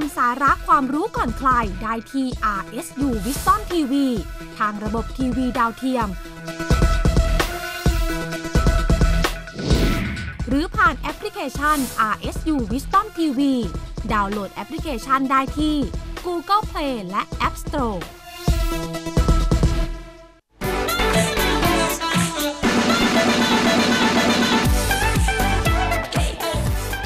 มสาระความรู้ก่อนใครได้ที่ RSU Wisdom TV ทางระบบทีวีดาวเทียมหรือผ่านแอปพลิเคชัน RSU Wisdom TV ดาวน์โหลดแอปพลิเคชันได้ที่ Google Play และ App Store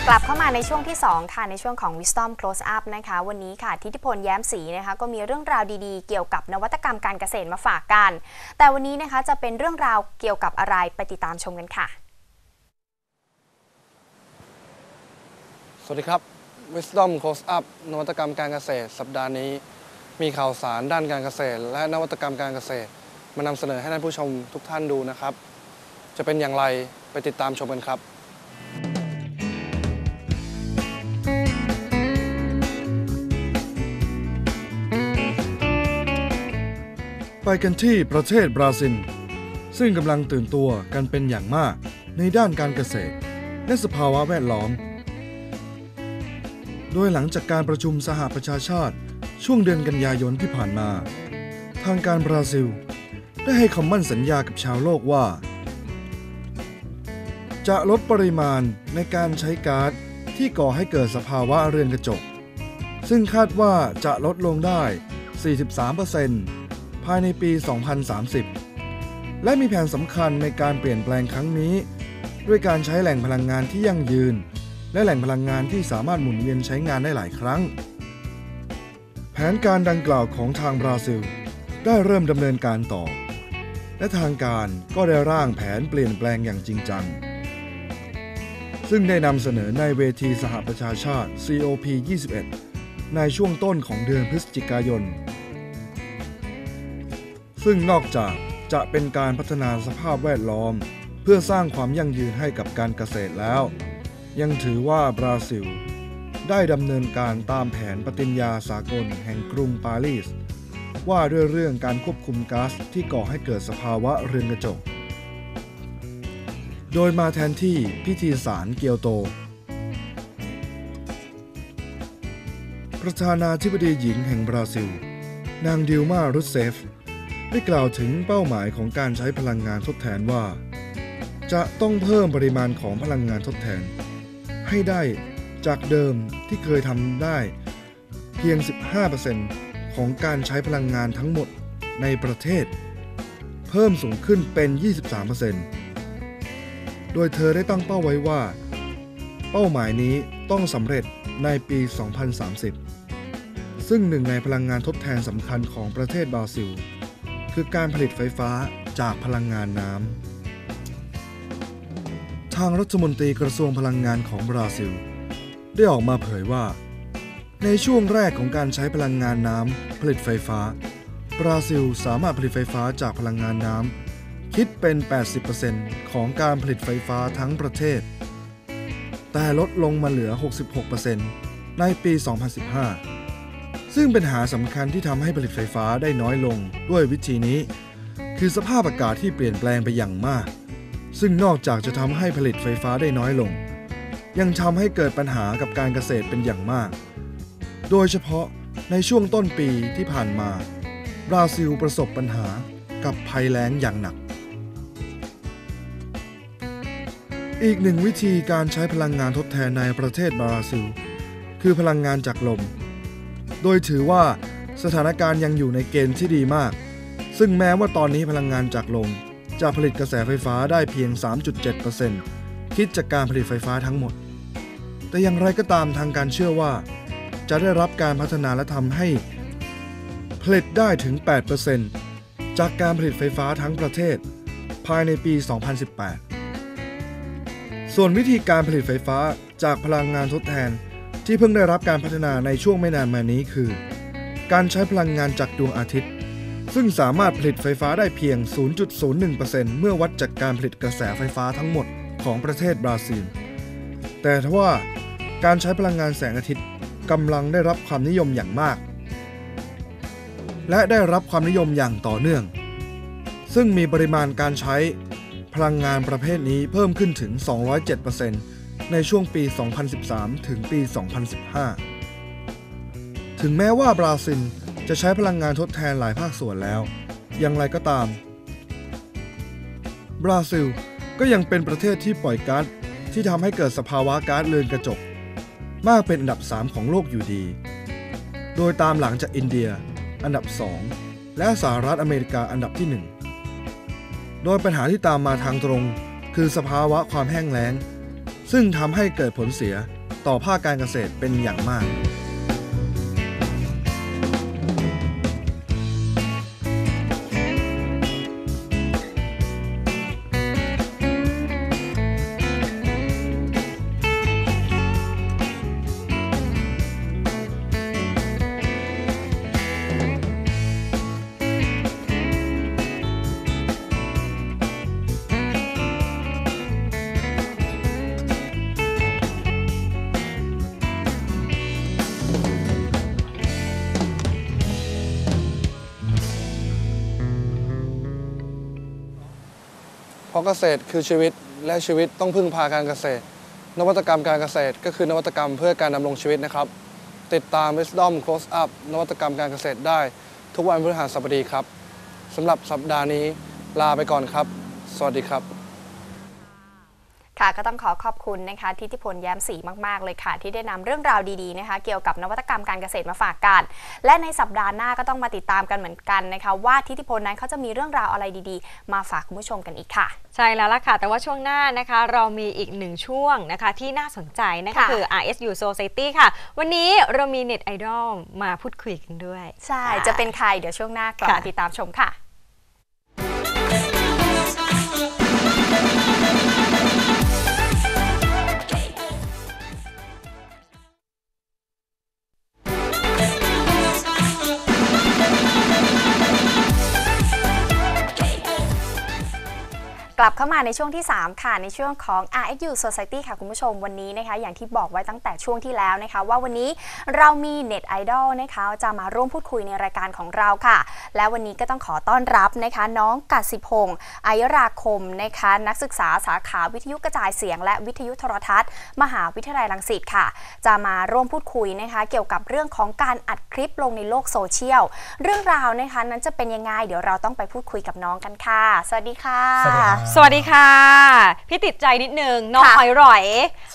กลับเข้ามาในช่วงที่2ค่ะในช่วงของ Wisdom Close Up นะคะวันนี้ค่ะทิติพลแย้มศรีนะคะก็มีเรื่องราวดีๆเกี่ยวกับนวัตกรรมการเกษตรมาฝากกันแต่วันนี้นะคะจะเป็นเรื่องราวเกี่ยวกับอะไรไปติดตามชมกันค่ะสวัสดีครับ Wisdom Close Up นวัตกรรมการเกษตรสัปดาห์นี้มีข่าวสารด้านการเกษตรและนวัตกรรมการเกษตรมานำเสนอให้ท่านผู้ชมทุกท่านดูนะครับจะเป็นอย่างไรไปติดตามชมกันครับไปกันที่ประเทศบราซิลซึ่งกำลังตื่นตัวกันเป็นอย่างมากในด้านการเกษตรและสภาวะแวดล้อมโดยหลังจากการประชุมสหประชาชาติช่วงเดือนกันยายนที่ผ่านมาทางการบราซิลได้ให้คำมั่นสัญญากับชาวโลกว่าจะลดปริมาณในการใช้ก๊าซที่ก่อให้เกิดสภาวะเรือนกระจกซึ่งคาดว่าจะลดลงได้ 43%ภายในปี 2030 และมีแผนสำคัญในการเปลี่ยนแปลงครั้งนี้ด้วยการใช้แหล่งพลังงานที่ยั่งยืนและแหล่งพลังงานที่สามารถหมุนเวียนใช้งานได้หลายครั้งแผนการดังกล่าวของทางบราซิลได้เริ่มดำเนินการต่อและทางการก็ได้ร่างแผนเปลี่ยนแปลงอย่างจริงจังซึ่งได้นำเสนอในเวทีสหประชาชาติ COP 21 ในช่วงต้นของเดือนพฤศจิกายนซึ่งนอกจากจะเป็นการพัฒนาสภาพแวดล้อมเพื่อสร้างความยั่งยืนให้กับการเกษตรแล้วยังถือว่าบราซิลได้ดำเนินการตามแผนปฏิญญาสากลแห่งกรุงปารีสว่าด้วยเรื่องการควบคุมก๊าซที่ก่อให้เกิดสภาวะเรือนกระจกโดยมาแทนที่พิธีสารเกียวโตประธานาธิบดีหญิงแห่งบราซิลนางดิลมารุสเซฟได้กล่าวถึงเป้าหมายของการใช้พลังงานทดแทนว่าจะต้องเพิ่มปริมาณของพลังงานทดแทนให้ได้จากเดิมที่เคยทำได้เพียง 15% ของการใช้พลังงานทั้งหมดในประเทศเพิ่มสูงขึ้นเป็น 23% โดยเธอได้ตั้งเป้าไว้ว่าเป้าหมายนี้ต้องสำเร็จในปี 2030 ซึ่งหนึ่งในพลังงานทดแทนสำคัญของประเทศบราซิลคือการผลิตไฟฟ้าจากพลังงานน้ำทางรัฐมนตรีกระทรวงพลังงานของบราซิลได้ออกมาเผยว่าในช่วงแรกของการใช้พลังงานน้ำผลิตไฟฟ้าบราซิลสามารถผลิตไฟฟ้าจากพลังงานน้ำคิดเป็น 80% ของการผลิตไฟฟ้าทั้งประเทศแต่ลดลงมาเหลือ 66% ในปี 2015ซึ่งปัญหาสำคัญที่ทำให้ผลิตไฟฟ้าได้น้อยลงด้วยวิธีนี้คือสภาพอากาศที่เปลี่ยนแปลงไปอย่างมากซึ่งนอกจากจะทำให้ผลิตไฟฟ้าได้น้อยลงยังทำให้เกิดปัญหากับการเกษตรเป็นอย่างมากโดยเฉพาะในช่วงต้นปีที่ผ่านมาบราซิลประสบปัญหากับภัยแล้งอย่างหนักอีกหนึ่งวิธีการใช้พลังงานทดแทนในประเทศบราซิลคือพลังงานจากลมโดยถือว่าสถานการณ์ยังอยู่ในเกณฑ์ที่ดีมากซึ่งแม้ว่าตอนนี้พลังงานจากลมจะผลิตกระแสไฟฟ้าได้เพียง 3.7% คิดจากการผลิตไฟฟ้าทั้งหมดแต่อย่างไรก็ตามทางการเชื่อว่าจะได้รับการพัฒนาและทำให้ผลิตได้ถึง 8% จากการผลิตไฟฟ้าทั้งประเทศภายในปี 2018 ส่วนวิธีการผลิตไฟฟ้าจากพลังงานทดแทนที่เพิ่งได้รับการพัฒนาในช่วงไม่นานมานี้คือการใช้พลังงานจากดวงอาทิตย์ซึ่งสามารถผลิตไฟฟ้าได้เพียง 0.01% เมื่อวัดจากการผลิตกระแสไฟฟ้าทั้งหมดของประเทศบราซิลแต่ทว่าการใช้พลังงานแสงอาทิตย์กำลังได้รับความนิยมอย่างมากและได้รับความนิยมอย่างต่อเนื่องซึ่งมีปริมาณการใช้พลังงานประเภทนี้เพิ่มขึ้นถึง 207% ในช่วงปี 2013 ถึงปี 2015 ถึงแม้ว่าบราซิลจะใช้พลังงานทดแทนหลายภาคส่วนแล้วอย่างไรก็ตามบราซิลก็ยังเป็นประเทศที่ปล่อยก๊าซที่ทำให้เกิดสภาวะก๊าซเรือนกระจกมากเป็นอันดับ3ของโลกอยู่ดีโดยตามหลังจากอินเดียอันดับ2และสหรัฐอเมริกาอันดับที่1โดยปัญหาที่ตามมาทางตรงคือสภาวะความแห้งแล้งซึ่งทำให้เกิดผลเสียต่อภาคการเกษตรเป็นอย่างมากเพราะเกษตรคือชีวิตและชีวิตต้องพึ่งพาการเกษตรนวัตกรรมการเกษตรก็คือนวัตกรรมเพื่อการดำรงชีวิตนะครับติดตาม Wisdom Close Up นวัตกรรมการเกษตรได้ทุกวันพฤหัสบดีครับสำหรับสัปดาห์นี้ลาไปก่อนครับสวัสดีครับค่ะก็ต้องขอบคุณนะคะทิติพล แย้มศรีมากๆเลยค่ะที่ได้นำเรื่องราวดีๆนะคะเกี่ยวกับนวัตกรรมการเกษตรมาฝากกันและในสัปดาห์หน้าก็ต้องมาติดตามกันเหมือนกันนะคะว่าทิติพลนั้นเขาจะมีเรื่องราวอะไรดีๆมาฝากคุณผู้ชมกันอีกค่ะใช่แล้วล่ะค่ะแต่ว่าช่วงหน้านะคะเรามีอีกหนึ่งช่วงนะคะที่น่าสนใจนะคะคือ RSU Society ค่ะวันนี้เรามีเน็ตไอดอลมาพูดคุยกันด้วยใช่จะเป็นใครเดี๋ยวช่วงหน้ากลับมาติดตามชมค่ะกลับเข้ามาในช่วงที่3ค่ะในช่วงของ RSU Society ค่ะคุณผู้ชมวันนี้นะคะอย่างที่บอกไว้ตั้งแต่ช่วงที่แล้วนะคะว่าวันนี้เรามีเน็ตไอดอลนะคะจะมาร่วมพูดคุยในรายการของเราค่ะและวันนี้ก็ต้องขอต้อนรับนะคะน้องกสิพงษ์ อัยราคมนะคะนักศึกษาสาขาวิทยุกระจายเสียงและวิทยุโทรทัศน์มหาวิทยาลัยรังสิตค่ะจะมาร่วมพูดคุยนะคะเกี่ยวกับเรื่องของการอัดคลิปลงในโลกโซเชียลเรื่องราวนะคะนั้นจะเป็นยังไงเดี๋ยวเราต้องไปพูดคุยกับน้องกันค่ะสวัสดีค่ะสวัสดีค่ะพี่ติดใจนิดนึงน้องอ๋อยร่อย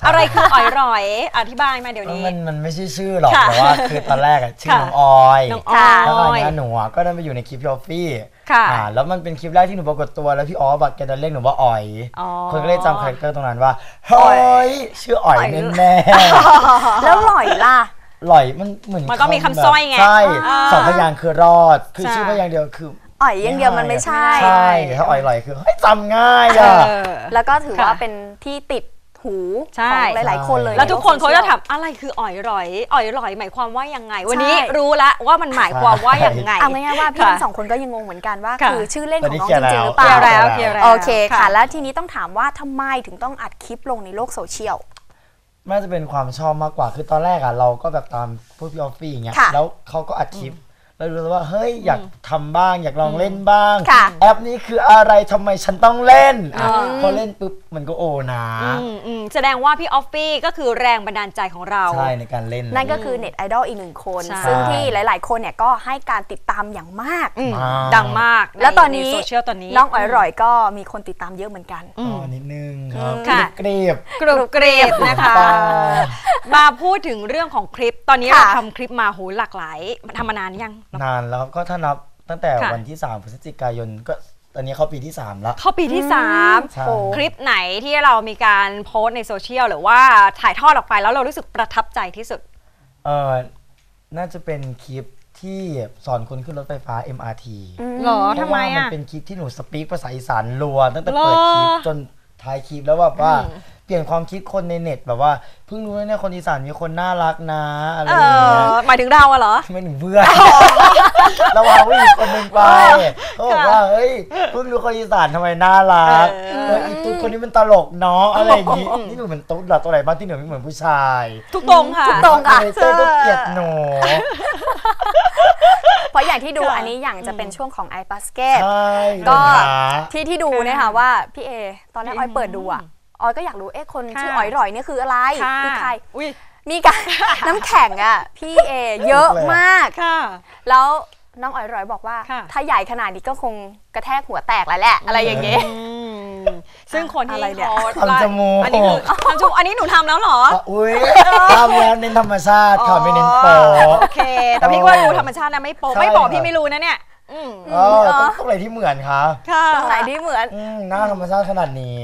อะไรคืออ๋อยร่อยอธิบายมาเดี๋ยวนี้มันไม่ใช่ชื่อหรอกแต่ว่าคือตอนแรกชื่อน้องออยแล้วตอนนี้หนูก็ได้ไปอยู่ในคลิปยอฟฟี่แล้วมันเป็นคลิปแรกที่หนูปรากฏตัวแล้วพี่อ๋อบักแกเดินเรียกหนูว่าอ๋อยคนก็เลยจำคาแรคเตอร์ตรงนั้นว่าเฮ้ยชื่ออ๋อยแน่ๆแล้วร่อยล่ะร่อยมันเหมือนมันก็มีคำสร้อยไงใช่สองพยางค์คือรอดคือชื่อพยางค์เดียวคืออ๋อยอย่างเดียวมันไม่ใช่ใช่ถ้าอ๋อยๆคือจำง่ายอ่ะแล้วก็ถือว่าเป็นที่ติดหูของหลายๆคนเลยแล้วทุกคนเขาจะถามอะไรคืออ๋อยๆอ๋อยๆหมายความว่ายังไงวันนี้รู้แล้วว่ามันหมายความว่ายังไงเอาง่ายๆว่าพี่ทั้งสองคนก็ยังงงเหมือนกันว่าคือชื่อเล่นของน้องจริงๆหรือเปล่าโอเคค่ะแล้วทีนี้ต้องถามว่าทำไมถึงต้องอัดคลิปลงในโลกโซเชียลน่าจะเป็นความชอบมากกว่าคือตอนแรกอ่ะเราก็แบบตามพวกพี่ออฟฟี่อย่างเงี้ยแล้วเขาก็อัดคลิปเราดูว่าเฮ้ยอยากทำบ้างอยากลองเล่นบ้างแอปนี้คืออะไรทำไมฉันต้องเล่นพอเล่นปุ๊บมันก็โอนะแสดงว่าพี่ออฟฟี่ก็คือแรงบันดาลใจของเราใช่ในการเล่นนั่นก็คือเน็ตไอดอลอีกหนึ่งคนซึ่งที่หลายๆคนเนี่ยก็ให้การติดตามอย่างมากดังมากแล้วตอนนี้น้องอ๋อยร่อยก็มีคนติดตามเยอะเหมือนกันนิดนึงครับกรีบกรุบกรีบนะคะมาพูดถึงเรื่องของคลิปตอนนี้เราทำคลิปมาโหหลากหลายทำมานานยังนานแล้วก็ถ้านับตั้งแต่วันที่3พฤศจิกายนก็ตอนนี้เข้าปีที่3แล้วเข้าปีที่3คลิปไหนที่เรามีการโพสต์ในโซเชียลหรือว่าถ่ายทอดออกไปแล้วเรารู้สึกประทับใจที่สุดน่าจะเป็นคลิปที่สอนคนขึ้นรถไฟฟ้า MRT หรอทำไมอ่ะมันเป็นคลิปที่หนูสปีกภาษาอีสานล้วนตั้งแต่เปิดคลิปจนท้ายคลิปแล้วแบบว่าเปลี่ยนความคิดคนในเน็ตแบบว่าเพิ่งรู้ว่าเนี่ยคนอีสานมีคนน่ารักนะอะไรอย่างเงี้ยหมายถึงเราอะเหรอไม่ถึงเพื่อนเราเอาผู้หญิงคนหนึ่งไปเขาบอกว่าเฮ้ยเพิ่งรู้คนอีสานทำไมน่ารักอีตุ๊ดคนนี้มันตลกเนาะอะไรอย่างงี้นี่หนูเหมือนตุ๊ดหรอตัวไหนบ้างที่หนูไม่เหมือนผู้ชายทุกตรงค่ะทุกตรงค่ะเต้ตุ๊ดเกลียดหนูเพราะอย่างที่ดูอันนี้อย่างจะเป็นช่วงของ iBasket ก็ที่ดูนะคะว่าพี่เอตอนนั้นออยเปิดดูอ่ะออยก็อยากรู้เอ๊ะคนชื่ออ๋อยร่อยนี่คืออะไรคือใคร มีการน้ำแข็งอ่ะพี่เอเยอะมากแล้วน้องอ๋อยร้อยบอกว่าถ้าใหญ่ขนาดนี้ก็คงกระแทกหัวแตกแล้วแหละอะไรอย่างเงี้ยซึ่งคนที่เขาทำจมูกอันนี้หนูทำแล้วหรอทำแล้วเน้นธรรมชาติค่ะไม่เน้นโปโอเคแต่พี่ว่าดูธรรมชาตินะไม่โปไม่บอกพี่ไม่รู้นะเนี่ยต้องอะไรที่เหมือนคะต้องอะไรที่เหมือนหน้าธรรมชาติขนาดนี้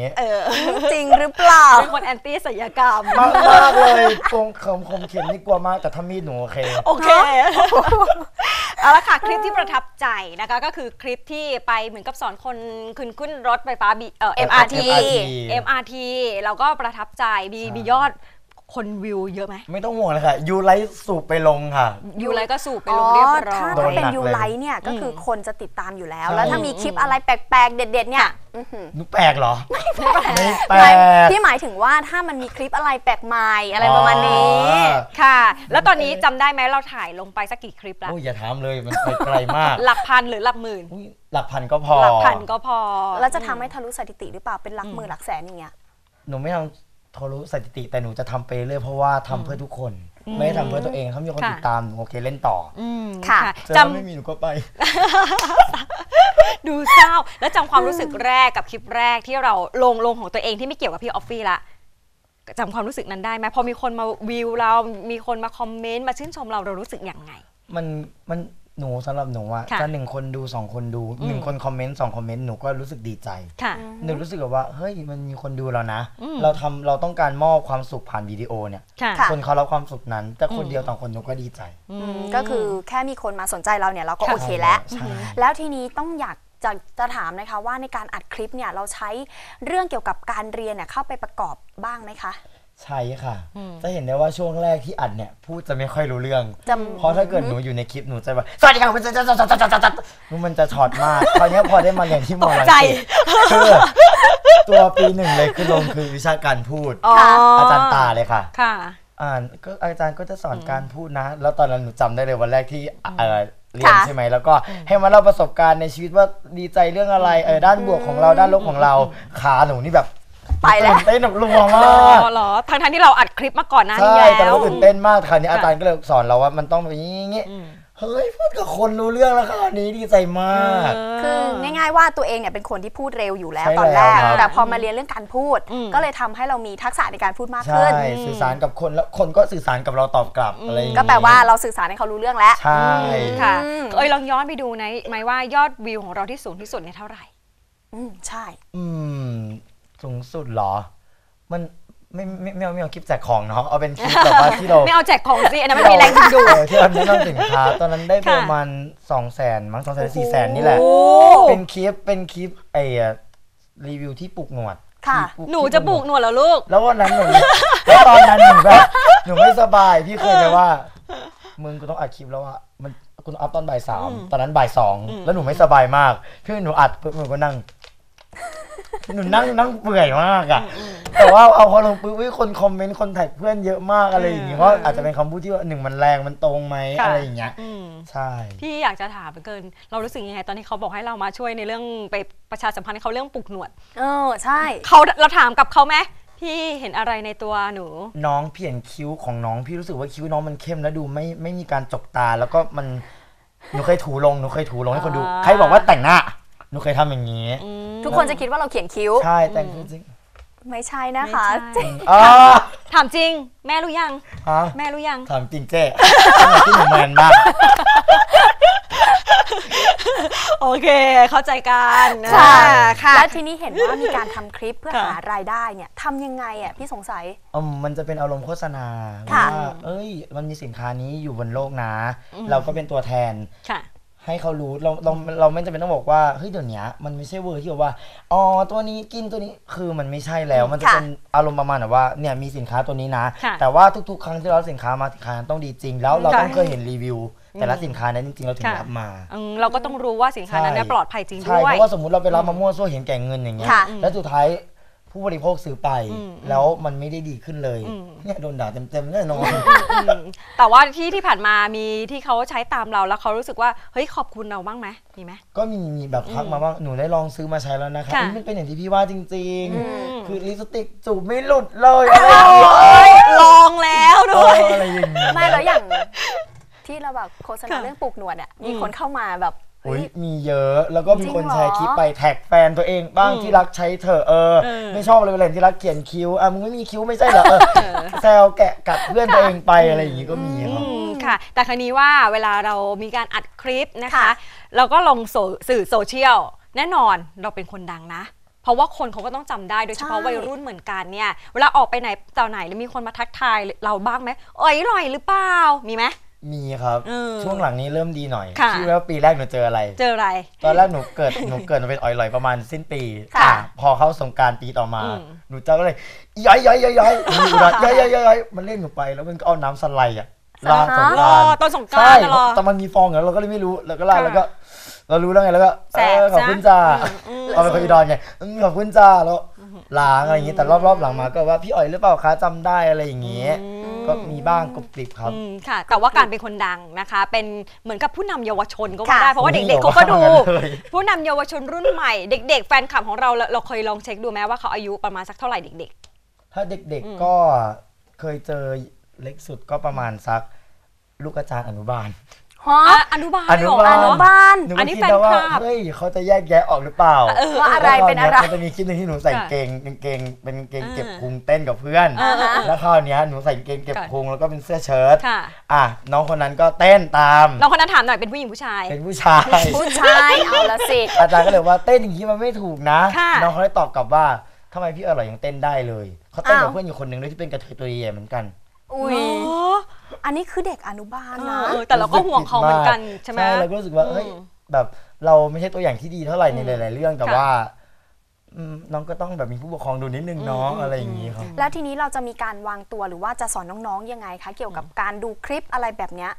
จริงหรือเปล่าเป็นคนแอนตี้ศัลยกรรมมากเลยตรงคมเข็มนี่กลัวมากแต่ถ้ามีหนูโอเคเอาละค่ะคลิปที่ประทับใจนะคะก็คือคลิปที่ไปเหมือนกับสอนคนขึ้นรถไฟฟ้า MRT เราก็ประทับใจมียอดคนวิวเยอะไหมไม่ต้องห่วงเลยค่ะยูไลท์สูบไปลงค่ะยูไลท์ก็สูบไปลงเรียบร้อยถ้าเป็นยูไลท์เนี่ยก็คือคนจะติดตามอยู่แล้วแล้วถ้ามีคลิปอะไรแปลกๆเด็ดๆเนี่ยหนูแปลกเหรอไม่แปลกที่หมายถึงว่าถ้ามันมีคลิปอะไรแปลกใหม่อะไรประมาณนี้ค่ะแล้วตอนนี้จำได้ไหมเราถ่ายลงไปสักกี่คลิปแล้วอย่าถามเลยมันไกลมากหลักพันหรือหลักหมื่นหลักพันก็พอหลักพันก็พอแล้วจะทำให้ทะลุสถิติหรือเปล่าเป็นหลักหมื่นหลักแสนอย่างเงี้ยหนูไม่ทำทะลุสถิติแต่หนูจะทำไปเรื่อยเพราะว่าทำเพื่อทุกคนไม่ได้ทำเพื่อตัวเองเขามีคนติดตามหนูโอเคเล่นต่อค่ะจำไม่มีหนูก็ไปดูเศร้าแล้วจำความรู้สึกแรกกับคลิปแรกที่เราลงของตัวเองที่ไม่เกี่ยวกับพี่ออฟฟี่ละจำความรู้สึกนั้นได้ไหมพอมีคนมาวิวเรามีคนมาคอมเมนต์มาชื่นชมเรารู้สึกอย่างไงมันหนูสำหรับหนูว่าจะ1คนดู2คนดู1คนคอมเมนต์2คอมเมนต์หนูก็รู้สึกดีใจหนูรู้สึกว่าเฮ้ยมันมีคนดูเรานะเราต้องการมอบความสุขผ่านวิดีโอเนี่ยคนเขารับความสุขนั้นแต่คนเดียวต่างคนหนูก็ดีใจก็คือแค่มีคนมาสนใจเราเนี่ยเราก็โอเคแล้วแล้วทีนี้ต้องอยากจะถามนะคะว่าในการอัดคลิปเนี่ยเราใช้เรื่องเกี่ยวกับการเรียนเนี่ยเข้าไปประกอบบ้างไหมคะใช่ค่ะจะเห็นได้ว่าช่วงแรกที่อัดเนี่ยพูดจะไม่ค่อยรู้เรื่องเพราะถ้าเกิดหนูอยู่ในคลิปหนูจะแบบสวัสดีค่ะมันจะช็อตมากตอนนี้พอได้มาเรียนที่มอลังสิตตัวปีหนึ่งเลยคือลงคือวิชาการพูดอาจารย์ตาเลยค่ะก็อาจารย์ก็จะสอนการพูดนะแล้วตอนนั้นหนูจำได้เลยวันแรกที่เรียนใช่ไหมแล้วก็ให้มาเล่าประสบการณ์ในชีวิตว่าดีใจเรื่องอะไรด้านบวกของเราด้านลบของเราขาหนูนี่แบบไปแล้วเต้นหนุกลัวมากหรอทั้งที่เราอัดคลิปมาก่อนหน้านี้แล้วใช่แต่เราตื่นเต้นมากคราวนี้อาจารย์ก็เลยสอนเราว่ามันต้องอย่างนี้เฮ้ยพูดกับคนรู้เรื่องแล้วคราวนี้ดีใจมากคือง่ายๆว่าตัวเองเนี่ยเป็นคนที่พูดเร็วอยู่แล้วตอนแรกแต่พอมาเรียนเรื่องการพูดก็เลยทำให้เรามีทักษะในการพูดมากขึ้นสื่อสารกับคนแล้วคนก็สื่อสารกับเราตอบกลับอะไรก็แปลว่าเราสื่อสารให้เขารู้เรื่องแล้วใช่ค่ะลองย้อนไปดูนะไหมว่ายอดวิวของเราที่สูงที่สุดเนี่ยเท่าไหร่ใช่สูงสุดเหรอมันไม่เอาคลิปแจกของเนาะเอาเป็นคลิปแบบว่าที่เราไม่เอาแจกของสิอันนั้นไม่มีแรงดึงดูดที่เราแนะนำสินค้าตอนนั้นได้ประมาณ200,000มั้ง200,000-400,000นี่แหละเป็นคลิปไอ้รีวิวที่ปลูกหนวดค่ะหนูจะปลูกหนวดเหรอลูกแล้ววันนั้นตอนนั้นหนูแบบหนูไม่สบายพี่เคยเลยว่ามึงกูต้องอัดคลิปแล้วอะมันกูอัพตอนบ่าย 3ตอนนั้นบ่าย 2แล้วหนูไม่สบายมากพี่หนูอัดหนูก็นั่งหนูนั่งเปื่อยมากอะแต่ว่าเอาพอลงปุ๊บคนคอมเมนต์คนแท็กเพื่อนเยอะมากอะไรอย่างเงี้ยเพราะอาจจะเป็นคำพูดที่ว่า1มันแรงมันตรงไหมอะไรอย่างเงี้ยใช่พี่อยากจะถามเกินเรารู้สึกยังไงตอนที่เขาบอกให้เรามาช่วยในเรื่องไปประชาสัมพันธ์เขาเรื่องปลูกหนวดใช่เราถามกับเขาไหมพี่เห็นอะไรในตัวหนูน้องเปลี่ยนคิ้วของน้องพี่รู้สึกว่าคิ้วน้องมันเข้มแล้วดูไม่มีการจกตาแล้วก็มันหนูเคยถูลงให้คนดูใครบอกว่าแต่งหน้าหนูเคยทำอย่างนี้ทุกคนจะคิดว่าเราเขียนคิ้วใช่แต่จริงไม่ใช่นะคะจริงถามจริงแม่รู้ยังแม่รู้ยังถามจริงเจ๊ที่หนูแมนบ้างโอเคเข้าใจกันค่ะและทีนี้เห็นว่ามีการทำคลิปเพื่อหารายได้เนี่ยทำยังไงอ่ะพี่สงสัยมันจะเป็นอารมณ์โฆษณาว่าเอ้ยมันมีสินค้านี้อยู่บนโลกนะเราก็เป็นตัวแทนให้เขารู้เราไม่จำเป็นต้องบอกว่าเฮ้ยเดี๋ยวนี้มันไม่ใช่เวอร์ที่บอกว่าอ๋อตัวนี้กินตัวนี้คือมันไม่ใช่แล้วมันจะเป็นอารมณ์ประมาณแบบว่าเนี่ยมีสินค้าตัวนี้นะแต่ว่าทุกๆครั้งที่เราสินค้ามาสินค้าต้องดีจริงแล้วเราต้องเคยเห็นรีวิวแต่ละสินค้านั้นจริงๆเราถึงรับมาเราก็ต้องรู้ว่าสินค้านั้นปลอดภัยจริงด้วยเพราะว่าสมมติเราไปรับมะม่วงซั่วเห็นแก่เงินอย่างเงี้ยแล้วสุดท้ายผู้บริโภคซื้อไปแล้วมันไม่ได้ดีขึ้นเลยเนี่ยโดนด่าเต็มๆแน่นอนแต่ว่าที่ผ่านมามีที่เขาใช้ตามเราแล้วเขารู้สึกว่าเฮ้ยขอบคุณเราบ้างไหมมีไหมก็มีแบบทักมาบ้างหนูได้ลองซื้อมาใช้แล้วนะคะมันเป็นอย่างที่พี่ว่าจริงๆคือลิปสติกจูบไม่หลุดเลยลองแล้วด้วย อะไรอย่างเงี้ยไม่แล้วอย่างที่เราแบบโฆษณาเรื่องปลูกหนวดอ่ะมีคนเข้ามาแบบมีเยอะแล้วก็มีคนแชร์คลิปไปแท็กแฟนตัวเองบ้างที่รักใช้เธอไม่ชอบเลยเป็นที่รักเขียนคิ้วมึงไม่มีคิ้วไม่ใช่เหรอแซวแกะกัดเพื่อนตัวเองไปอะไรอย่างนี้ก็มีค่ะแต่ครั้งนี้ว่าเวลาเรามีการอัดคลิปนะคะเราก็ลงสื่อโซเชียลแน่นอนเราเป็นคนดังนะเพราะว่าคนเขาก็ต้องจำได้โดยเฉพาะวัยรุ่นเหมือนกันเนี่ยเวลาออกไปไหนต่อไหนแล้วมีคนมาทักทายเราบ้างไหมลอยหรือเปล่ามีไหมมีครับช่วงหลังนี้เริ่มดีหน่อยคิดว่าปีแรกหนูเจออะไรตอนแรกหนูเกิดเป็นอ๋อยๆประมาณสิ้นปีพอเข้าสงกรานต์ปีต่อมาหนูเจอก็เลยย้อยมันเล่นหนูไปแล้วมันก็เอาน้ำสไลด์ลาสงกรานต์ตอนสงกรานต์ใช่แต่มันมีฟองเราก็เลยไม่รู้แล้วก็ลาแล้วก็เรารู้แล้วไงแล้วก็ขอบคุณจ้าเอาไปอีดอนไงขอบคุณจ้าแล้วล้างอะไรอย่างนี้แต่รอบๆหลังมาก็ว่าพี่อ๋อยหรือเปล่าคะจำได้อะไรอย่างเงี้ยก็มีบ้างกรุบกริบครับค่ะแต่ว่าการเป็นคนดังนะคะเป็นเหมือนกับผู้นำเยาวชนก็ได้เพราะว่าเด็กๆเขาก็ดูผู้นำเยาวชนรุ่นใหม่เด็กๆแฟนคลับของเราเราเคยลองเช็คดูไหมว่าเขาอายุประมาณสักเท่าไหร่เด็กๆถ้าเด็กๆก็เคยเจอเล็กสุดก็ประมาณสักลูกอาจารย์อนุบาลอนุบาลอันนี้แปลว่าเฮ้ยเขาจะแยกแยะออกหรือเปล่าอะไรเป็นอะไรมันจะมีคลิปหนึ่งที่หนูใส่กางเกงเป็นเกงเก็บพุงเต้นกับเพื่อนแล้วคราวนี้หนูใส่เกงเก็บพุงแล้วก็เป็นเสื้อเชิ้ตน้องคนนั้นก็เต้นตามน้องคนนั้นถามหน่อยเป็นผู้หญิงผู้ชายเป็นผู้ชายเอาละสิอาจารย์ก็เลยว่าเต้นอย่างนี้มันไม่ถูกนะน้องเขาได้ตอบกลับว่าทำไมพี่อร่อยยังเต้นได้เลยเขาเต้นกับเพื่อนอยู่คนหนึ่งด้วยที่เป็นกระเทยตัวใหญ่เหมือนกันอุ้ยอันนี้คือเด็กอนุบาลนะแต่เราก็ห่วงเขาเหมือนกันใช่ไหมเราก็รู้สึกว่าเฮ้ยแบบเราไม่ใช่ตัวอย่างที่ดีเท่าไหร่ในหลายๆเรื่องแต่ว่าน้องก็ต้องแบบมีผู้ปกครองดูนิดนึงเนาะอะไรอย่างนี้ครับแล้วทีนี้เราจะมีการวางตัวหรือว่าจะสอนน้องๆยังไงคะเกี่ยวกับการดูคลิปอะไรแบบเนี้ย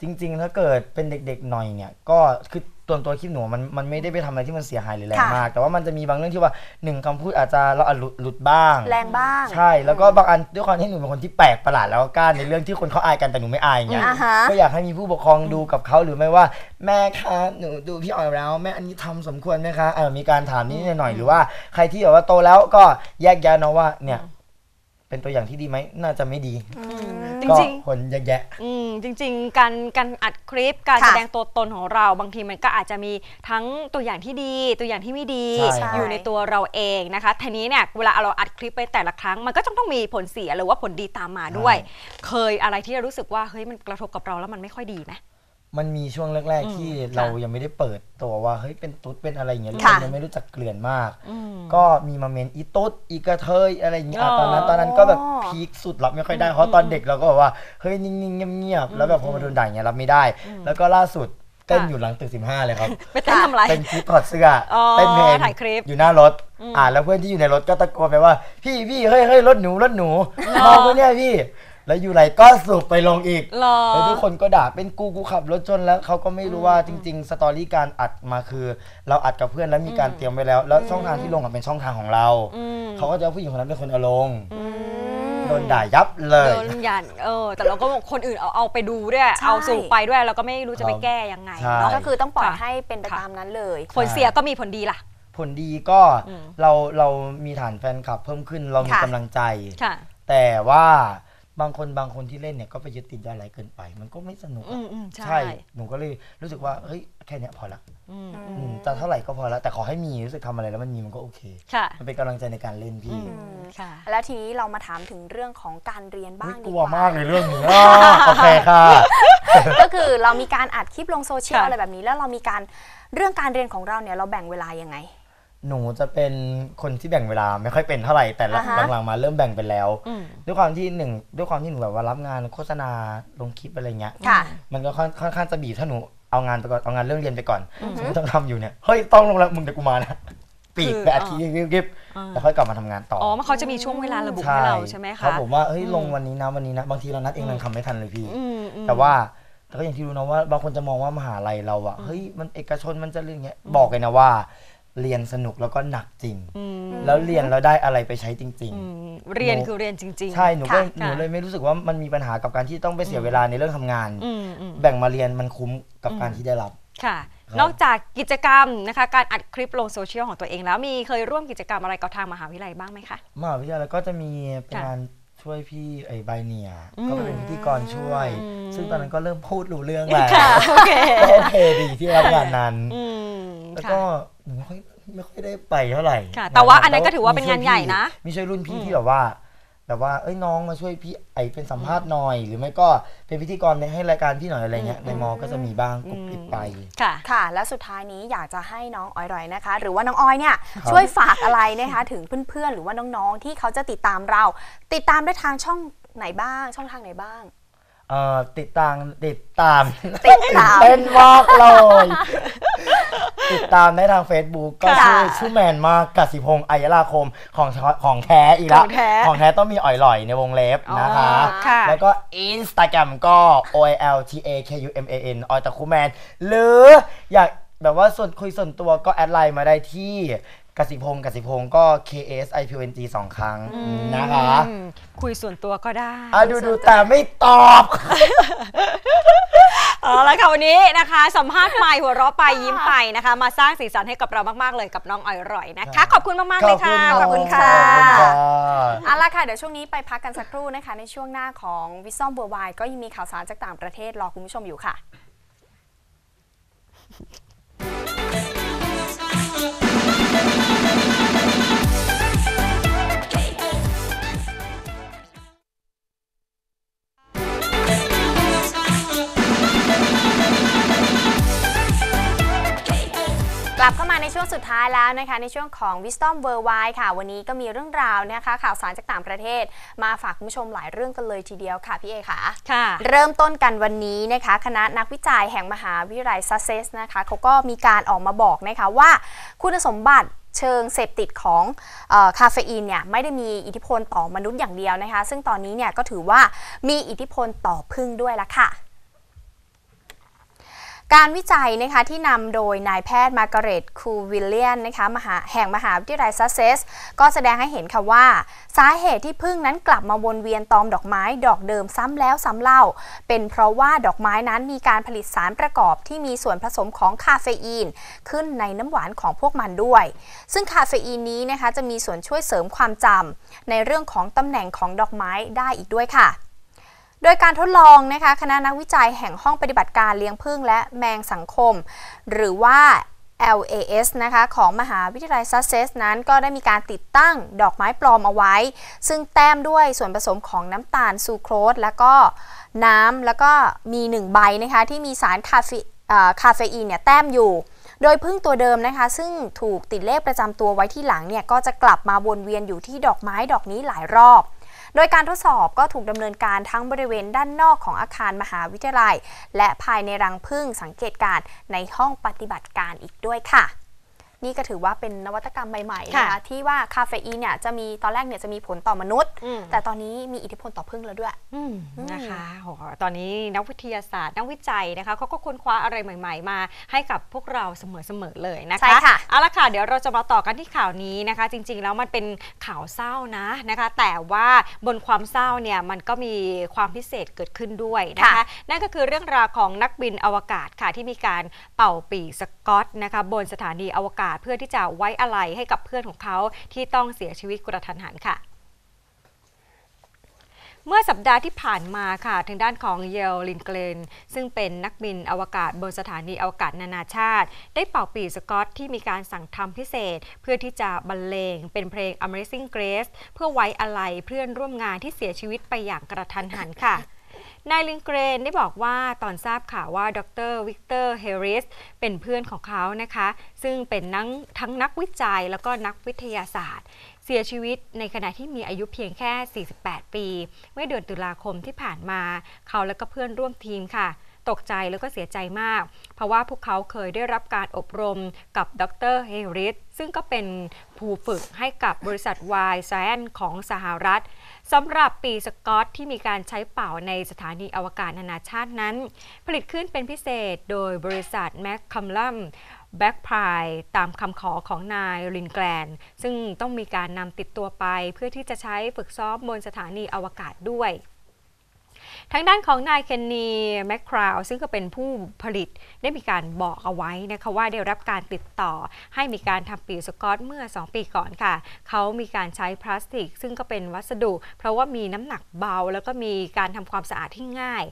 จริงๆถ้าเกิดเป็นเด็กๆหน่อยเนี่ยก็คือตัวคลิปหนูมันไม่ได้ไปทำอะไรที่มันเสียหายหรือแรงมากแต่ว่ามันจะมีบางเรื่องที่ว่าหนึ่งคำพูดอาจจะเราหลุดบ้างแรงบ้างใช่แล้วก็บางอันด้วยความที่หนูเป็นคนที่แปลกประหลาดแล้วก็กล้าในเรื่องที่คนเขาอายกันแต่หนูไม่อายไงก็อยากให้มีผู้ปกครองดูกับเขาหรือไม่ว่าแม่คะหนูดูพี่ออยแล้วแม่อันนี้ทำสมควรไหมคะมีการถามนิดหน่อยหรือว่าใครที่แบบว่าโตแล้วก็แยกแยะเนาะว่าเนี่ยเป็นตัวอย่างที่ดีไหมน่าจะไม่ดีก็คนแยะแยะจริงๆการอัดคลิปการแสดงตัวตนของเราบางทีมันก็อาจจะมีทั้งตัวอย่างที่ดีตัวอย่างที่ไม่ดีอยู่ในตัวเราเองนะคะทีนี้เนี่ยเวลาเราอัดคลิปไปแต่ละครั้งมันก็ต้องมีผลเสียหรือว่าผลดีตามมาด้วยเคยอะไรที่รู้สึกว่าเฮ้ยมันกระทบกับเราแล้วมันไม่ค่อยดีไหมมันมีช่วงแรกๆที่เรายังไม่ได้เปิดตัวว่าเฮ้ยเป็นตุ๊ดเป็นอะไรอย่างเงี้ยเรายังไม่รู้จักเกลื่อนมากก็มีมาเมนอีตุ๊ดอีกระเทยอะไรอย่างเงี้ยตอนนั้นก็แบบพีคสุดรับไม่ค่อยได้เพราะตอนเด็กเราก็แบบว่าเฮ้ยนิ่งๆเงียบๆแล้วแบบพอมาโดนด่าอย่างเงี้ยรับไม่ได้แล้วก็ล่าสุดเต้นอยู่หลังตึก15เลยครับไปเต้นทำอะไรเป็นคลิปถอดเสื้อเต้นเพลงอยู่หน้ารถแล้วเพื่อนที่อยู่ในรถก็ตะโกนไปว่าพี่เฮ้ยรถหนูมองไปเนี่ยพี่แล้วอยู่ไรก็สูบไปลงอีกแล้วทุกคนก็ด่าเป็นกูขับรถชนแล้วเขาก็ไม่รู้ว่าจริงๆสตอรี่การอัดมาคือเราอัดกับเพื่อนแล้วมีการเตรียมไว้แล้วแล้วช่องทางที่ลงเป็นช่องทางของเราเขาก็จะผู้หญิงคนนั้นเป็นคนเอาลงโดนด่ายับเลยโดนยันแต่เราก็คนอื่นเอาไปดูด้วยเอาสูบไปด้วยเราก็ไม่รู้จะไปแก้ยังไงก็คือต้องปล่อยให้เป็นไปตามนั้นเลยผลเสียก็มีผลดีล่ะผลดีก็เรามีฐานแฟนคลับเพิ่มขึ้นเรามีกำลังใจแต่ว่าบางคนที่เล่นเนี่ยก็ไปยึดติดอะไรเกินไปมันก็ไม่สนุกใช่หนูก็เลยรู้สึกว่าเฮ้ยแค่นี้พอละจะเท่าไหร่ก็พอละแต่ขอให้มีรู้สึกทำอะไรแล้วมันมีมันก็โอเคมันเป็นกำลังใจในการเล่นพี่แล้วทีนี้เรามาถามถึงเรื่องของการเรียนบ้างกลัวมากเลยเรื่องนี้โอเคค่ะก็คือเรามีการอัดคลิปลงโซเชียลอะไรแบบนี้แล้วเรามีการเรื่องการเรียนของเราเนี่ยเราแบ่งเวลายังไงหนูจะเป็นคนที่แบ่งเวลาไม่ค่อยเป็นเท่าไหร่แต่หลังๆมาเริ่มแบ่งไปแล้วด้วยความที่หนูแบบว่ารับงานโฆษณาลงคลิปอะไรเงี้ยมันก็ค่อนข้างจะบีบถ้าหนูเอางานไปก่อนเอางานเรื่องเรียนไปก่อนสมมติต้องทำอยู่เนี่ยเฮ้ยต้องลงแล้วมึงเดี๋ยวกูมานะปีกไปอัดคลิปแล้วค่อยกลับมาทำงานต่อมันเขาจะมีช่วงเวลาระบุให้เราใช่ไหมคะครับผมว่าเฮ้ยลงวันนี้นะบางทีเรานัดเองมันทำไม่ทันเลยพี่แต่ว่าก็อย่างที่รู้นะว่าบางคนจะมองว่ามหาลัยเราอะเฮ้ยมันเอกชนมันจะเรื่องเงี้ยบอกเลยนะว่าเรียนสนุกแล้วก็หนักจริงแล้วเรียนเราได้อะไรไปใช้จริงๆเรียนคือเรียนจริงๆใช่หนูเลยไม่รู้สึกว่ามันมีปัญหากับการที่ต้องไปเสียเวลาในเรื่องทำงานแบ่งมาเรียนมันคุ้มกับการที่ได้รับค่ะนอกจากกิจกรรมนะคะการอัดคลิปลงโซเชียลของตัวเองแล้วมีเคยร่วมกิจกรรมอะไรกับทางมหาวิทยาลัยบ้างไหมคะมหาวิทยาลัยก็จะมีเป็นงาน ช่วยพี่ไอ้ใบเนียก็เป็นพิธีกรช่วยซึ่งตอนนั้นก็เริ่มพูดรู้เรื่องแล้วโอเคดีที่รับงานนั้นแล้วก็ไม่ค่อยได้ไปเท่าไหร่แต่ว่าอันนั้นก็ถือว่าเป็นงานใหญ่นะมีช่วยรุ่นพี่ที่แบบว่าเอ้ยน้องมาช่วยพี่ไอเป็นสัมภาษณ์หน่อยหรือไม่ก็เป็นพิธีกรให้รายการพี่หน่อยอะไรเงี้ยในมอก็จะมีบ้างกลุ่มปิดไปค่ะค่ะและสุดท้ายนี้อยากจะให้น้องออยๆนะคะหรือว่าน้องออยเนี่ยช่วยฝากอะไรนะคะถึงเพื่อนๆหรือว่าน้องๆที่เขาจะติดตามเราติดตามได้ทางช่องไหนบ้างช่องทางไหนบ้างติดตามเป็นวอกเลยติดตามได้ทาง Facebook ก็ชื่อแมนมากกสิพงษ์ อัยราคมของแท้อีกละของแท้ต้องมีอ่อยหล่อยในวงเล็บนะคะแล้วก็ Instagram ก็ oltakuman ออยตะคุแมนหรืออยากแบบว่าส่วนคุยส่วนตัวก็แอดไลน์มาได้ที่กสิพงษ์ก็ KSIPNG 2 ครั้งนะคะคุยส่วนตัวก็ได้ดูแต่ไม่ตอบอ๋อแล้วค่ะวันนี้นะคะสัมภาษณ์ไปหัวเราะไปยิ้มไปนะคะมาสร้างสีสันให้กับเรามากๆเลยกับน้องอร่อยนะคะขอบคุณมากๆเลยค่ะขอบคุณค่ะเอาล่ะค่ะเดี๋ยวช่วงนี้ไปพักกันสักครู่นะคะในช่วงหน้าของWisdom Worldwideก็ยังมีข่าวสารจากต่างประเทศรอคุณผู้ชมอยู่ค่ะกลับเข้ามาในช่วงสุดท้ายแล้วนะคะในช่วงของ Wisdom Worldwide ค่ะวันนี้ก็มีเรื่องราวนะคะข่าวสารจากต่างประเทศมาฝากคุณผู้ชมหลายเรื่องกันเลยทีเดียวค่ะพี่เอค่ะเริ่มต้นกันวันนี้นะคะคณะนักวิจัยแห่งมหาวิทยาลัยซัสเซกซ์นะคะเขาก็มีการออกมาบอกนะคะว่าคุณสมบัติเชิงเสพติดของคาเฟอีนเนี่ยไม่ได้มีอิทธิพลต่อมนุษย์อย่างเดียวนะคะซึ่งตอนนี้เนี่ยก็ถือว่ามีอิทธิพลต่อผึ้งด้วยละค่ะการวิจัยนะคะที่นำโดยนายแพทย์มาร์กาเร็ต คูวิลเลียนนะคะแห่งมหาวิทยาลัยซัสเซกซ์ก็แสดงให้เห็นค่ะว่าสาเหตุที่ผึ้งนั้นกลับมาวนเวียนตอมดอกไม้ดอกเดิมซ้ำแล้วซ้ำเล่าเป็นเพราะว่าดอกไม้นั้นมีการผลิตสารประกอบที่มีส่วนผสมของคาเฟอีนขึ้นในน้ำหวานของพวกมันด้วยซึ่งคาเฟอีนนี้นะคะจะมีส่วนช่วยเสริมความจำในเรื่องของตำแหน่งของดอกไม้ได้อีกด้วยค่ะโดยการทดลองนะคะคณะนักวิจัยแห่งห้องปฏิบัติการเลี้ยงผึ้งและแมงสังคมหรือว่า LAS นะคะของมหาวิทยาลัยซัสเซกซ์นั้นก็ได้มีการติดตั้งดอกไม้ปลอมเอาไว้ซึ่งแต้มด้วยส่วนผสมของน้ำตาลซูโครสแล้วก็น้ำแล้วก็มี1ใบนะคะที่มีสารคาเฟอีนเนี่ยแต้มอยู่โดยผึ้งตัวเดิมนะคะซึ่งถูกติดเลขประจำตัวไว้ที่หลังเนี่ยก็จะกลับมาวนเวียนอยู่ที่ดอกไม้ดอกนี้หลายรอบโดยการทดสอบก็ถูกดำเนินการทั้งบริเวณด้านนอกของอาคารมหาวิทยาลัยและภายในรังผึ้งสังเกตการในห้องปฏิบัติการอีกด้วยค่ะนี่ก็ถือว่าเป็นนวัตกรรมใหม่ๆนะคะที่ว่าคาเฟอีนเนี่ยจะมีตอนแรกเนี่ยจะมีผลต่อมนุษย์แต่ตอนนี้มีอิทธิพลต่อผึ้งแล้วด้วยนะคะตอนนี้นักวิทยาศาสตร์นักวิจัยนะคะเขาก็ค้นคว้าอะไรใหม่ๆมาให้กับพวกเราเสมอๆเลยนะคะใช่ค่ะเอาละค่ะเดี๋ยวเราจะมาต่อกันที่ข่าวนี้นะคะจริงๆแล้วมันเป็นข่าวเศร้านะคะแต่ว่าบนความเศร้าเนี่ยมันก็มีความพิเศษเกิดขึ้นด้วยนะคะนั่นก็คือเรื่องราวของนักบินอวกาศค่ะที่มีการเป่าปีกสกอตนะคะบนสถานีอวกาศเพื่อที่จะไว้อาลัยให้กับเพื่อนของเขาที่ต้องเสียชีวิตกระทันหันค่ะเมื่อสัปดาห์ที่ผ่านมาค่ะทางด้านของเยลลินเกลนซึ่งเป็นนักบินอวกาศบนสถานีอวกาศนานาชาติได้เป่าปีกสกอตที่มีการสั่งทำพิเศษเพื่อที่จะบรรเลงเป็นเพลง Amazing Grace เพื่อไว้อาลัยเพื่อนร่วมงานที่เสียชีวิตไปอย่างกระทันหันค่ะนายลินเกรนได้บอกว่าตอนทราบข่าวว่าดร.วิกเตอร์เฮริสเป็นเพื่อนของเขานะคะซึ่งเป็นทั้งนักวิจัยแล้วก็นักวิทยาศาสตร์เสียชีวิตในขณะที่มีอายุเพียงแค่48ปีเมื่อเดือนตุลาคมที่ผ่านมาเขาและก็เพื่อนร่วมทีมค่ะตกใจแล้วก็เสียใจมากเพราะว่าพวกเขาเคยได้รับการอบรมกับดร.เฮริสซึ่งก็เป็นผู้ฝึกให้กับบริษัท Y Science ของสหรัฐสำหรับปีกสกอตที่มีการใช้เป่าในสถานีอวกาศนานาชาตินั้นผลิตขึ้นเป็นพิเศษโดยบริษัทแมคคัมลัมแบ็กพายตามคำขอของนายลินแกลนซึ่งต้องมีการนำติดตัวไปเพื่อที่จะใช้ฝึกซ้อมบนสถานีอวกาศด้วย ทางด้านของนายเคนนีแมคคราวซึ่งก็เป็นผู้ผลิตได้มีการบอกเอาไว้นะคะว่าได้รับการติดต่อให้มีการทำปีกสก๊อตเมื่อ2ปีก่อนค่ะเขามีการใช้พลาสติกซึ่งก็เป็นวัสดุเพราะว่ามีน้ำหนักเบาแล้วก็มีการทำความสะอาดที่ง่าย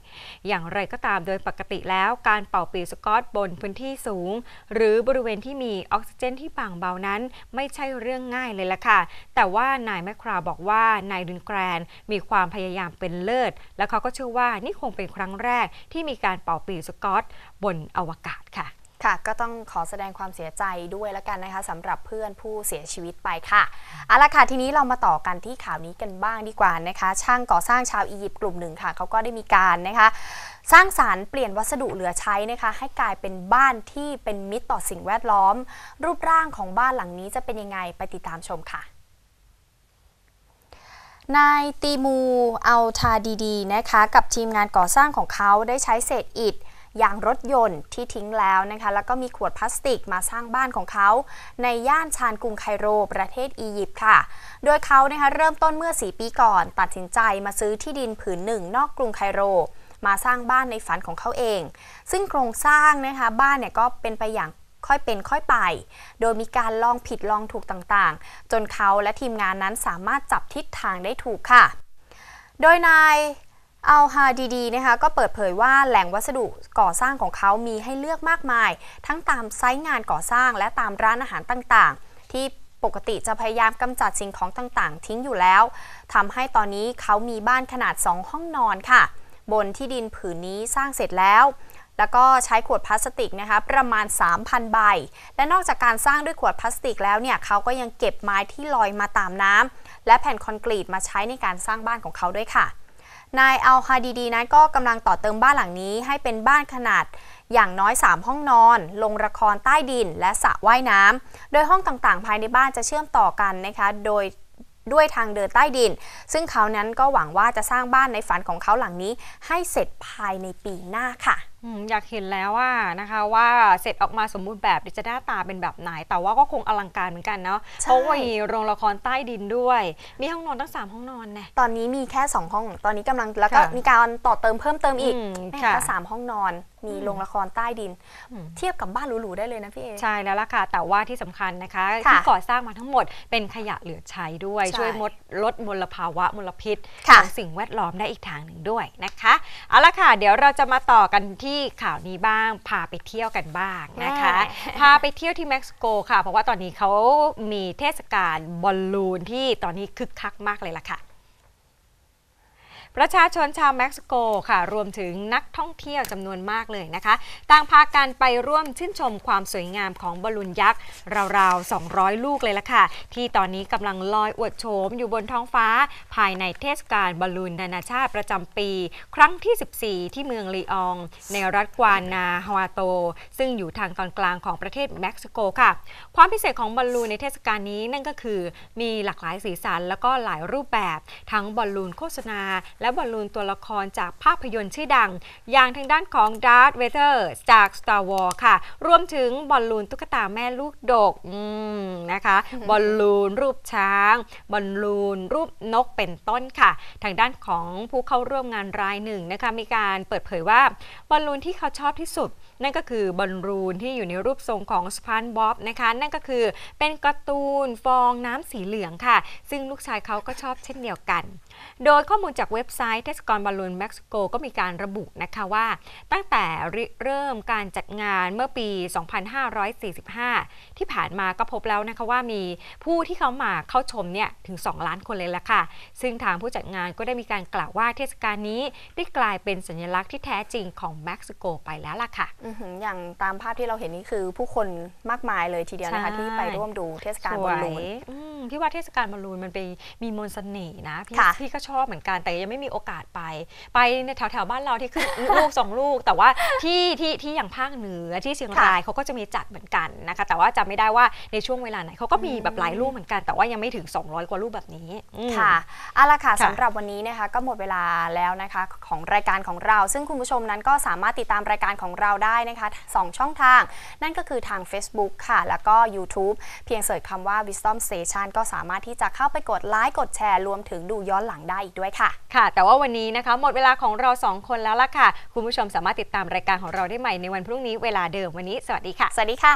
อย่างไรก็ตามโดยปกติแล้วการเป่าปีกสก๊อตบนพื้นที่สูงหรือบริเวณที่มีออกซิเจนที่บางเบานั้นไม่ใช่เรื่องง่ายเลยล่ะค่ะแต่ว่านายแมคคราวบอกว่านายดุนแกรนมีความพยายามเป็นเลิศและเขาก็เชื่อว่านี่คงเป็นครั้งแรกที่มีการเป่าปีกสก๊อตบนอวกาศค่ะค่ะก็ต้องขอแสดงความเสียใจด้วยแล้วกันนะคะสำหรับเพื่อนผู้เสียชีวิตไปค่ะเอาละค่ะทีนี้เรามาต่อกันที่ข่าวนี้กันบ้างดีกว่านะคะช่างก่อสร้างชาวอียิปต์กลุ่มหนึ่งค่ะเขาก็ได้มีการนะคะสร้างสรรค์เปลี่ยนวัสดุเหลือใช้นะคะให้กลายเป็นบ้านที่เป็นมิตรต่อสิ่งแวดล้อมรูปร่างของบ้านหลังนี้จะเป็นยังไงไปติดตามชมค่ะนายตีมูอัลทาดีดีนะคะกับทีมงานก่อสร้างของเขาได้ใช้เศษอิฐยางรถยนต์ที่ทิ้งแล้วนะคะแล้วก็มีขวดพลาสติกมาสร้างบ้านของเขาในย่านชานกรุงไคโรประเทศอียิปต์ค่ะโดยเขานะคะเริ่มต้นเมื่อ4ปีก่อนตัดสินใจมาซื้อที่ดินผืนหนึ่งนอกกรุงไคโรมาสร้างบ้านในฝันของเขาเองซึ่งโครงสร้างนะคะบ้านเนี่ยก็เป็นไปอย่างค่อยเป็นค่อยไปโดยมีการลองผิดลองถูกต่างๆจนเขาและทีมงานนั้นสามารถจับทิศทางได้ถูกค่ะโดยนายอัลฮาดีดีนะคะก็เปิดเผยว่าแหล่งวัสดุก่อสร้างของเขามีให้เลือกมากมายทั้งตามไซต์งานก่อสร้างและตามร้านอาหารต่างๆที่ปกติจะพยายามกำจัดสิ่งของต่างๆทิ้งอยู่แล้วทำให้ตอนนี้เขามีบ้านขนาด2ห้องนอนค่ะบนที่ดินผืนนี้สร้างเสร็จแล้วก็ใช้ขวดพลาสติกนะคะประมาณ 3,000 ใบและนอกจากการสร้างด้วยขวดพลาสติกแล้วเนี่ยเขาก็ยังเก็บไม้ที่ลอยมาตามน้ำและแผ่นคอนกรีตมาใช้ในการสร้างบ้านของเขาด้วยค่ะนายอัลฮาดีดีนั้นก็กำลังต่อเติมบ้านหลังนี้ให้เป็นบ้านขนาดอย่างน้อย3ห้องนอนลงละครใต้ดินและสระว่ายน้ำโดยห้องต่างๆภายในบ้านจะเชื่อมต่อกันนะคะโดยด้วยทางเดินใต้ดินซึ่งเขานั้นก็หวังว่าจะสร้างบ้านในฝันของเขาหลังนี้ให้เสร็จภายในปีหน้าค่ะอยากเห็นแล้วว่านะคะว่าเสร็จออกมาสมบูรณ์แบบจะหน้าตาเป็นแบบไหนแต่ว่าก็คงอลังการเหมือนกันเนาะเพราะว่ามีโรงละครใต้ดินด้วยมีห้องนอนตั้ง3ห้องนอนนะตอนนี้มีแค่2ห้องตอนนี้กำลังแล้วก็มีการต่อเติมเพิ่มเติมอีกก็3ห้องนอนมีโรงละครใต้ดินเทียบกับบ้านหรูๆได้เลยนะพี่เอใช่แล้วล่ะค่ะแต่ว่าที่สำคัญนะคะที่ก่อสร้างมาทั้งหมดเป็นขยะเหลือใช้ด้วยช่วยลดมลภาวะมลพิษของสิ่งแวดล้อมได้อีกทางหนึ่งด้วยนะคะเอาล่ะค่ะเดี๋ยวเราจะมาต่อกันที่ข่าวนี้บ้างพาไปเที่ยวกันบ้างนะคะพาไปเที่ยวที่เม็กซิโกค่ะเพราะว่าตอนนี้เขามีเทศกาลบอลลูนที่ตอนนี้คึกคักมากเลยล่ะค่ะประชาชนชาวเม็กซิโกค่ะรวมถึงนักท่องเที่ยวจำนวนมากเลยนะคะต่างพากันไปร่วมชื่นชมความสวยงามของบอลลูนยักษ์ราวๆ200ลูกเลยล่ะค่ะที่ตอนนี้กำลังลอยอวดโฉมอยู่บนท้องฟ้าภายในเทศกาลบอลลูนนานาชาติประจำปีครั้งที่14ที่เมืองลีอองในรัฐกวานาฮาวาโตซึ่งอยู่ทางตอนกลางของประเทศเม็กซิโกค่ะความพิเศษของบอลลูนในเทศกาลนี้นั่นก็คือมีหลากหลายสีสันแล้วก็หลายรูปแบบทั้งบอลลูนโฆษณาและบอลลูนตัวละครจากภาพยนตร์ชื่อดังอย่างทางด้านของ Darth Vader จาก Star Wars ค่ะรวมถึงบอลลูนตุ๊กตาแม่ลูกดกนะคะบอลลูนรูปช้างบอลลูนรูปนกเป็นต้นค่ะทางด้านของผู้เข้าร่วมงานรายหนึ่งนะคะมีการเปิดเผยว่าบอลลูนที่เขาชอบที่สุดนั่นก็คือบอลลูนที่อยู่ในรูปทรงของสปันบ๊อบนะคะนั่นก็คือเป็นการ์ตูนฟองน้ำสีเหลืองค่ะซึ่งลูกชายเขาก็ชอบเช่นเดียวกันโดยข้อมูลจากเว็บไซต์เทศกาลบอลลูนเม็กซิโกก็มีการระบุนะคะว่าตั้งแต่เริ่มการจัดงานเมื่อปี 2545 ที่ผ่านมาก็พบแล้วนะคะว่ามีผู้ที่เขามาเข้าชมเนี่ยถึง 2 ล้านคนเลยละค่ะซึ่งทางผู้จัดงานก็ได้มีการกล่าวว่าเทศกาลนี้ได้กลายเป็นสัญลักษณ์ที่แท้จริงของเม็กซิโกไปแล้วล่ะค่ะอย่างตามภาพที่เราเห็นนี่คือผู้คนมากมายเลยทีเดียวนะคะที่ไปร่วมดูเทศกาลบอลลูนพี่ว่าเทศกาลบอลลูนมันไปมีมนต์เสน่ห์นะพี่ก็ชอบเหมือนกันแต่ยังไม่มีโอกาสไปในแถวๆบ้านเราที่ขึ้น ลูก2ลูกแต่ว่าที่อย่างภาคเหนือที่เชียงรายเขาก็จะมีจัดเหมือนกันนะคะแต่ว่าจำไม่ได้ว่าในช่วงเวลาไหนเขาก็มีแบบหลายลูกเหมือนกันแต่ว่ายังไม่ถึง200กว่าลูกแบบนี้ค่ะเอาล่ะค่ะสำหรับวันนี้นะคะก็หมดเวลาแล้วนะคะของรายการของเราซึ่งคุณผู้ชมนั้นก็สามารถติดตามรายการของเราได้นะคะ2ช่องทางนั่นก็คือทาง Facebook ค่ะแล้วก็ YouTube เพียงเสิร์ชคำว่า Wisdom Station ก็สามารถที่จะเข้าไปกดไลค์กดแชร์รวมถึงดูย้อนหลังได้อีกด้วยค่ะ แต่ว่าวันนี้นะคะหมดเวลาของเรา2คนแล้วล่ะค่ะคุณผู้ชมสามารถติดตามรายการของเราได้ใหม่ในวันพรุ่งนี้เวลาเดิมวันนี้สวัสดีค่ะสวัสดีค่ะ